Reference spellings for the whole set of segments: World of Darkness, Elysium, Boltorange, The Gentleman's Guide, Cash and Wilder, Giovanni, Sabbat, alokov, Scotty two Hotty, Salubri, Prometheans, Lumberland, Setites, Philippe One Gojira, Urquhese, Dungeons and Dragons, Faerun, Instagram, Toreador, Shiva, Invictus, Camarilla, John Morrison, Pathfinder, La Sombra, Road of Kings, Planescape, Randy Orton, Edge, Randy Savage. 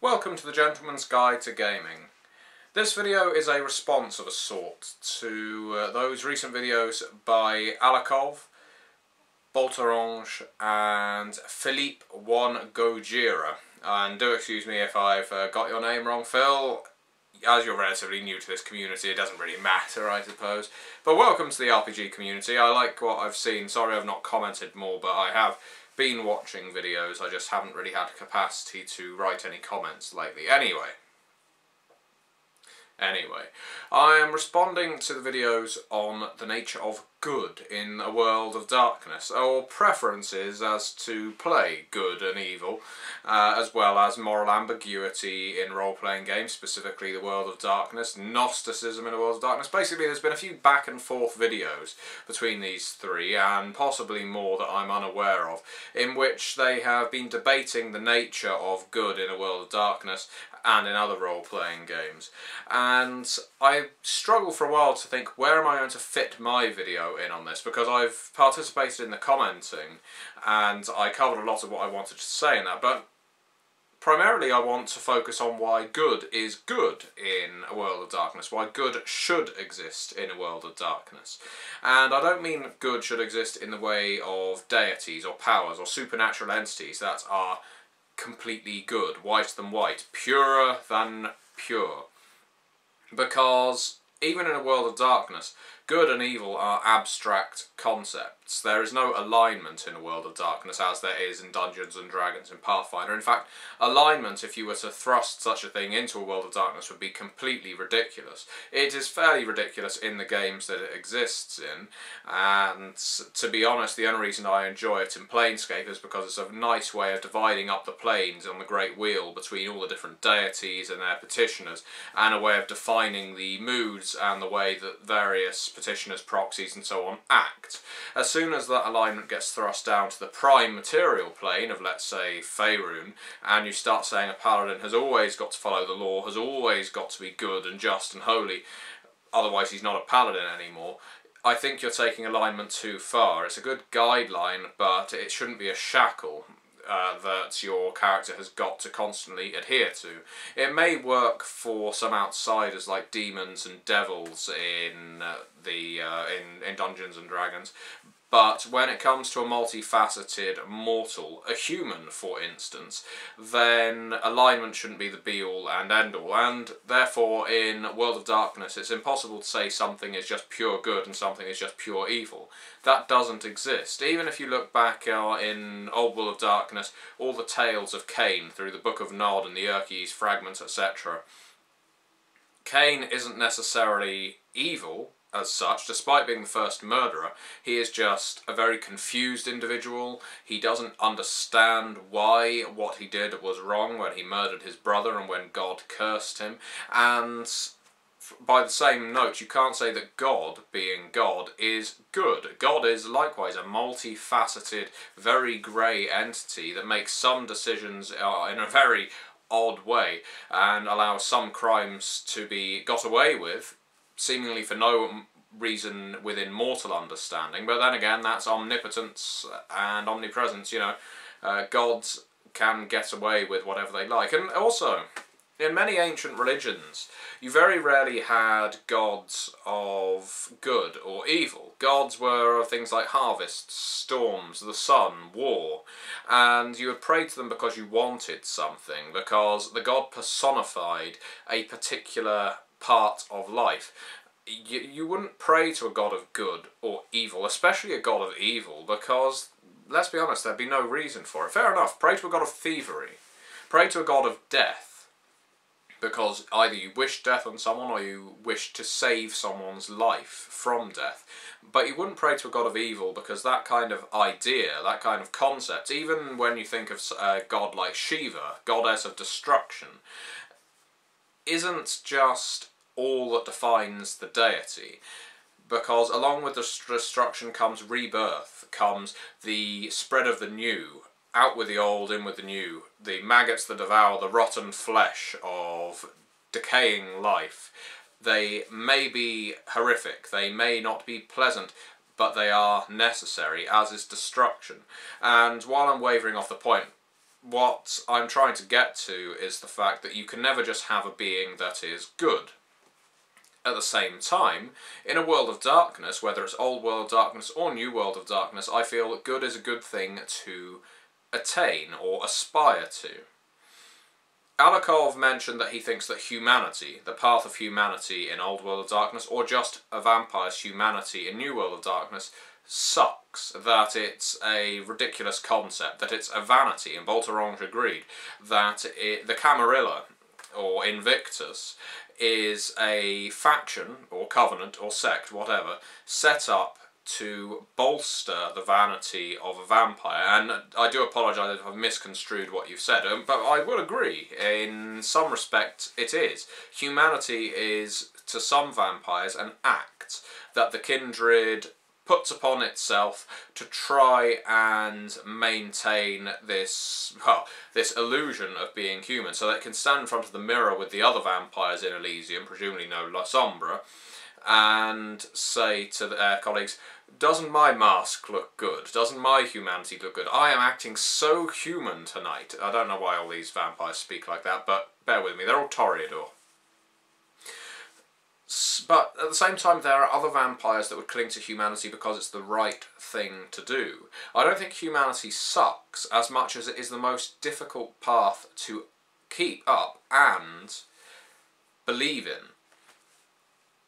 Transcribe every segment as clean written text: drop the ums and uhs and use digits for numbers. Welcome to the Gentleman's Guide to Gaming. This video is a response of a sort to those recent videos by Alokov, Boltorange and Philippe One Gojira. And do excuse me if I've got your name wrong, Phil. As you're relatively new to this community, it doesn't really matter, I suppose. But welcome to the RPG community. I like what I've seen. Sorry I've not commented more, but I have been watching videos. I just haven't really had capacity to write any comments lately. Anyway, I am responding to the videos on the nature of good in a world of darkness, or preferences as to play good and evil, as well as moral ambiguity in role-playing games, specifically the World of Darkness, Gnosticism in the World of Darkness. Basically, there's been a few back and forth videos between these three, and possibly more that I'm unaware of, in which they have been debating the nature of good in a World of Darkness and in other role-playing games. And I struggled for a while to think, where am I going to fit my video in on this? Because I've participated in the commenting, and I covered a lot of what I wanted to say in that, but primarily I want to focus on why good is good in a World of Darkness, why good should exist in a World of Darkness. And I don't mean good should exist in the way of deities or powers or supernatural entities that are completely good, white than white, purer than pure. Because even in a World of Darkness, good and evil are abstract concepts. There is no alignment in a World of Darkness as there is in Dungeons and Dragons and Pathfinder. In fact, alignment, if you were to thrust such a thing into a World of Darkness, would be completely ridiculous. It is fairly ridiculous in the games that it exists in, and to be honest, the only reason I enjoy it in Planescape is because it's a nice way of dividing up the planes on the Great Wheel between all the different deities and their petitioners, and a way of defining the moods and the way that various petitioners, proxies and so on act. As soon as that alignment gets thrust down to the prime material plane of, let's say, Faerun, and you start saying a paladin has always got to follow the law, has always got to be good and just and holy, otherwise he's not a paladin anymore, I think you're taking alignment too far. It's a good guideline, but it shouldn't be a shackle that your character has got to constantly adhere to. It may work for some outsiders like demons and devils in Dungeons and Dragons, but when it comes to a multifaceted mortal, a human for instance, then alignment shouldn't be the be-all and end-all, and therefore in World of Darkness it's impossible to say something is just pure good and something is just pure evil. That doesn't exist. Even if you look back in Old World of Darkness, all the tales of Cain through the Book of Nod and the Urquhese fragments, etc. Cain isn't necessarily evil as such, despite being the first murderer. He is just a very confused individual. He doesn't understand why what he did was wrong when he murdered his brother and when God cursed him. And by the same note, you can't say that God, being God, is good. God is likewise a multifaceted, very grey entity that makes some decisions in a very odd way and allows some crimes to be got away with, seemingly for no reason within mortal understanding. But then again, that's omnipotence and omnipresence, you know. Gods can get away with whatever they like. And also, in many ancient religions, you very rarely had gods of good or evil. Gods were things like harvests, storms, the sun, war, and you would pray to them because you wanted something, because the god personified a particular part of life. You wouldn't pray to a god of good or evil, especially a god of evil, because, let's be honest, there'd be no reason for it. Fair enough, pray to a god of thievery. Pray to a god of death, because either you wish death on someone or you wish to save someone's life from death. But you wouldn't pray to a god of evil, because that kind of idea, that kind of concept, even when you think of a god like Shiva, goddess of destruction, isn't just all that defines the deity, because along with the destruction comes rebirth, comes the spread of the new, out with the old, in with the new, the maggots that devour the rotten flesh of decaying life. They may be horrific, they may not be pleasant, but they are necessary, as is destruction. And while I'm wavering off the point, what I'm trying to get to is the fact that you can never just have a being that is good. At the same time, in a world of darkness, whether it's old world of darkness or new world of darkness, I feel that good is a good thing to attain or aspire to. Alokov mentioned that he thinks that humanity, the path of humanity in Old World of Darkness, or just a vampire's humanity in New World of Darkness, sucks, that it's a ridiculous concept, that it's a vanity, and Boltorange agreed, that the Camarilla, or Invictus, is a faction, or covenant, or sect, whatever, set up to bolster the vanity of a vampire. And I do apologise if I've misconstrued what you've said, but I will agree, in some respect it is. Humanity is, to some vampires, an act that the kindred puts upon itself to try and maintain this, well, this illusion of being human, so that it can stand in front of the mirror with the other vampires in Elysium, presumably no La Sombra, and say to their colleagues, doesn't my mask look good? Doesn't my humanity look good? I am acting so human tonight. I don't know why all these vampires speak like that, but bear with me, they're all Toreador. But at the same time, there are other vampires that would cling to humanity because it's the right thing to do. I don't think humanity sucks as much as it is the most difficult path to keep up and believe in.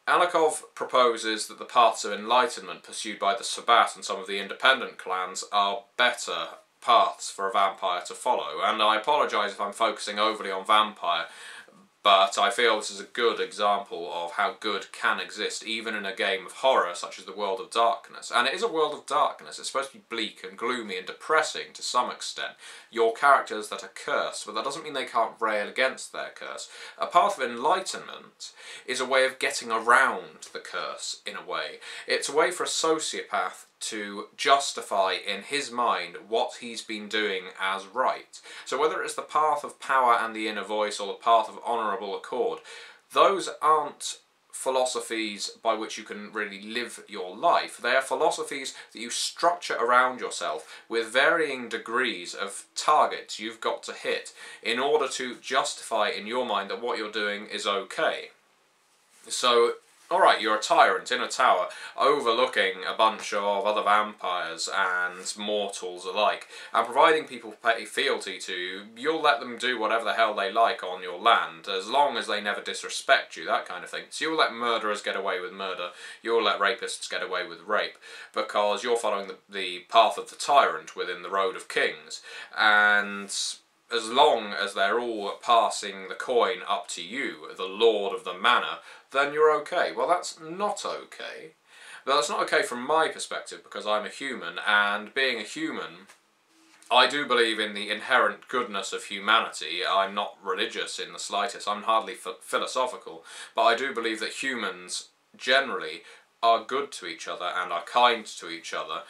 Alokov proposes that the paths of enlightenment pursued by the Sabbat and some of the independent clans are better paths for a vampire to follow, and I apologise if I'm focusing overly on vampire, but I feel this is a good example of how good can exist even in a game of horror such as the World of Darkness. And it is a World of Darkness, it's supposed to be bleak and gloomy and depressing to some extent. Your characters that are cursed, but that doesn't mean they can't rail against their curse. A path of enlightenment is a way of getting around the curse, in a way. It's a way for a sociopath to justify in his mind what he's been doing as right. So whether it's the path of power and the inner voice or the path of honourable accord, those aren't philosophies by which you can really live your life. They are philosophies that you structure around yourself with varying degrees of targets you've got to hit in order to justify in your mind that what you're doing is okay. So, alright, you're a tyrant in a tower, overlooking a bunch of other vampires and mortals alike, and providing people pay fealty to you, you'll let them do whatever the hell they like on your land, as long as they never disrespect you, that kind of thing. So you'll let murderers get away with murder, you'll let rapists get away with rape, because you're following the path of the tyrant within the Road of Kings, and as long as they're all passing the coin up to you, the lord of the manor, then you're okay. Well, that's not okay. But that's not okay from my perspective, because I'm a human, and being a human, I do believe in the inherent goodness of humanity. I'm not religious in the slightest, I'm hardly philosophical, but I do believe that humans, generally, are good to each other and are kind to each other,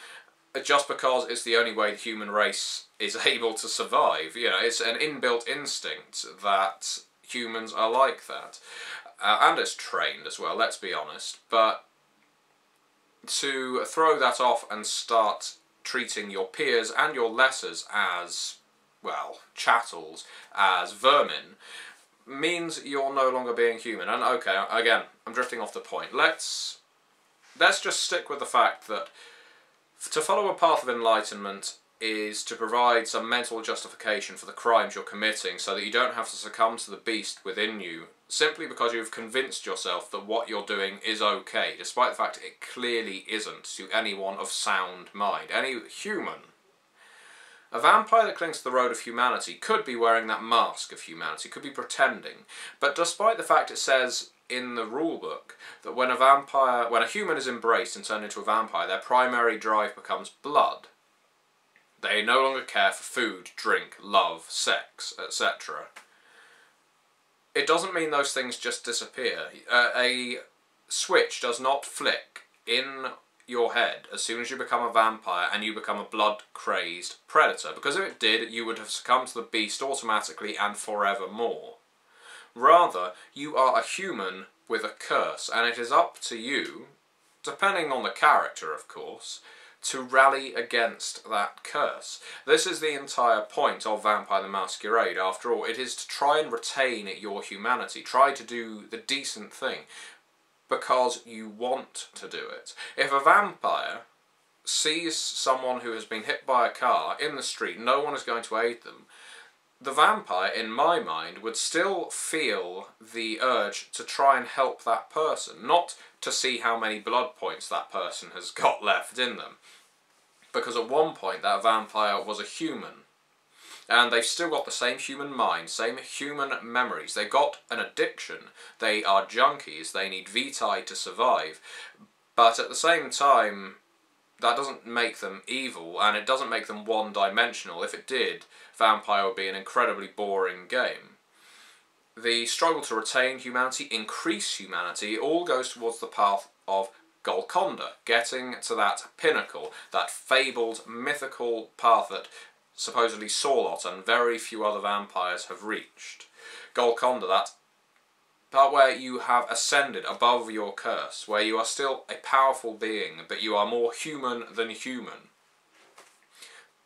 just because it's the only way the human race is able to survive. You know, it's an inbuilt instinct that humans are like that. And it's trained as well, let's be honest. But to throw that off and start treating your peers and your lessers as, well, chattels, as vermin, means you're no longer being human. And okay, again, I'm drifting off the point. Let's just stick with the fact that to follow a path of enlightenment is to provide some mental justification for the crimes you're committing, so that you don't have to succumb to the beast within you, simply because you've convinced yourself that what you're doing is okay, despite the fact it clearly isn't to anyone of sound mind, any human. A vampire that clings to the road of humanity could be wearing that mask of humanity, could be pretending, but despite the fact it says in the rulebook that when a human is embraced and turned into a vampire, their primary drive becomes blood. They no longer care for food, drink, love, sex, etc. It doesn't mean those things just disappear. A switch does not flick in your head as soon as you become a vampire and you become a blood-crazed predator, because if it did, you would have succumbed to the beast automatically and forevermore. Rather, you are a human with a curse, and it is up to you, depending on the character, of course, to rally against that curse. This is the entire point of Vampire the Masquerade, after all. It is to try and retain your humanity, try to do the decent thing, because you want to do it. If a vampire sees someone who has been hit by a car in the street, no one is going to aid them, the vampire, in my mind, would still feel the urge to try and help that person, not to see how many blood points that person has got left in them. Because at one point that vampire was a human, and they've still got the same human mind, same human memories. They've got an addiction, they are junkies, they need Vitae to survive, but at the same time, that doesn't make them evil, and it doesn't make them one-dimensional. If it did, Vampire would be an incredibly boring game. The struggle to retain humanity, increase humanity, all goes towards the path of Golconda, getting to that pinnacle, that fabled, mythical path that supposedly Saulot and very few other vampires have reached. Golconda, that part where you have ascended above your curse, where you are still a powerful being, but you are more human than human.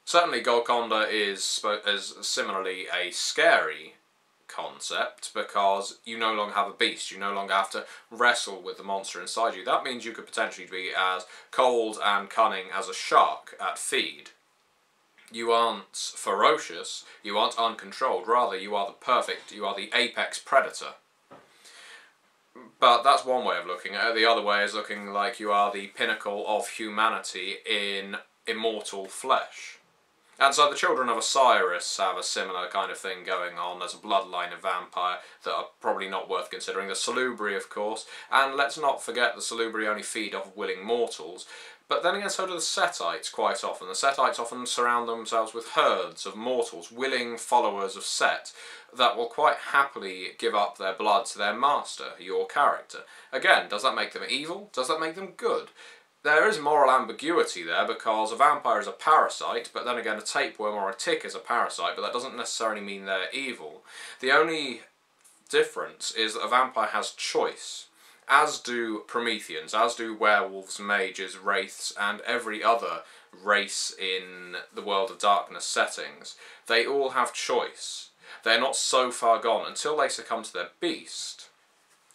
Certainly Golconda is similarly a scary concept, because you no longer have a beast, you no longer have to wrestle with the monster inside you. That means you could potentially be as cold and cunning as a shark at feed. You aren't ferocious, you aren't uncontrolled, rather you are the perfect, you are the apex predator. But that's one way of looking at it. The other way is looking like you are the pinnacle of humanity in immortal flesh. And so the children of Osiris have a similar kind of thing going on. There's a bloodline of vampire that are probably not worth considering. The Salubri, of course. And let's not forget the Salubri only feed off willing mortals. But then again, so do the Setites quite often. The Setites often surround themselves with herds of mortals, willing followers of Set, that will quite happily give up their blood to their master, your character. Again, does that make them evil? Does that make them good? There is moral ambiguity there, because a vampire is a parasite, but then again a tapeworm or a tick is a parasite, but that doesn't necessarily mean they're evil. The only difference is that a vampire has choice, as do Prometheans, as do werewolves, mages, wraiths, and every other race in the World of Darkness settings. They all have choice. They're not so far gone until they succumb to their beast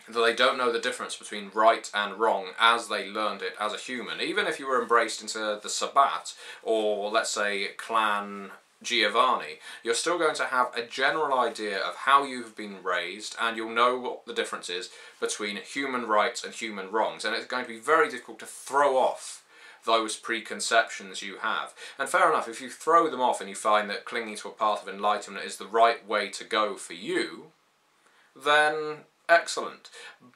that they don't know the difference between right and wrong as they learned it as a human. Even if you were embraced into the Sabbat, or let's say Clan Giovanni, you're still going to have a general idea of how you've been raised, and you'll know what the difference is between human rights and human wrongs, and it's going to be very difficult to throw off those preconceptions you have. And fair enough, if you throw them off and you find that clinging to a path of enlightenment is the right way to go for you, then excellent.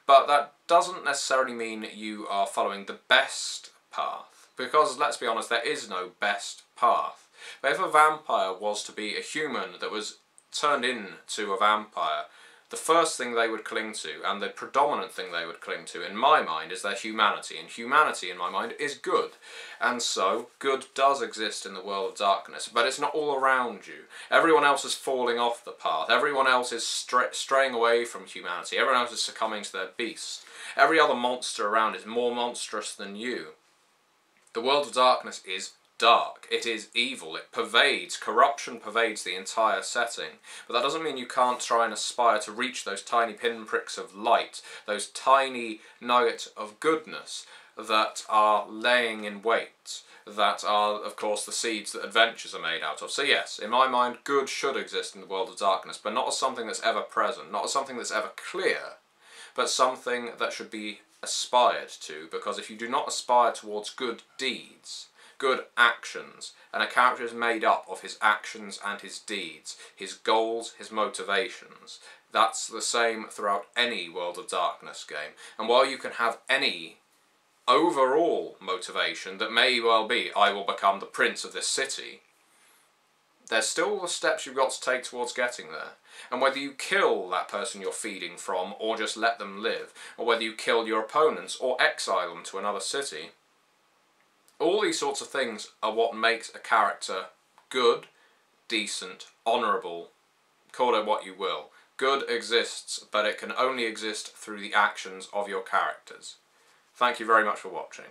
But that doesn't necessarily mean you are following the best path, because let's be honest, there is no best path. But if a vampire was to be a human that was turned into a vampire, the first thing they would cling to, and the predominant thing they would cling to, in my mind, is their humanity. And humanity, in my mind, is good. And so, good does exist in the World of Darkness, but it's not all around you. Everyone else is falling off the path. Everyone else is straying away from humanity. Everyone else is succumbing to their beast. Every other monster around is more monstrous than you. The World of Darkness is dark. It is evil. It pervades. Corruption pervades the entire setting. But that doesn't mean you can't try and aspire to reach those tiny pinpricks of light, those tiny nuggets of goodness that are laying in wait, that are, of course, the seeds that adventures are made out of. So yes, in my mind, good should exist in the World of Darkness, but not as something that's ever present, not as something that's ever clear, but something that should be aspired to, because if you do not aspire towards good deeds, good actions, and a character is made up of his actions and his deeds, his goals, his motivations. That's the same throughout any World of Darkness game. And while you can have any overall motivation that may well be, I will become the prince of this city, there's still the steps you've got to take towards getting there. And whether you kill that person you're feeding from, or just let them live, or whether you kill your opponents, or exile them to another city, all these sorts of things are what makes a character good, decent, honourable, call it what you will. Good exists, but it can only exist through the actions of your characters. Thank you very much for watching.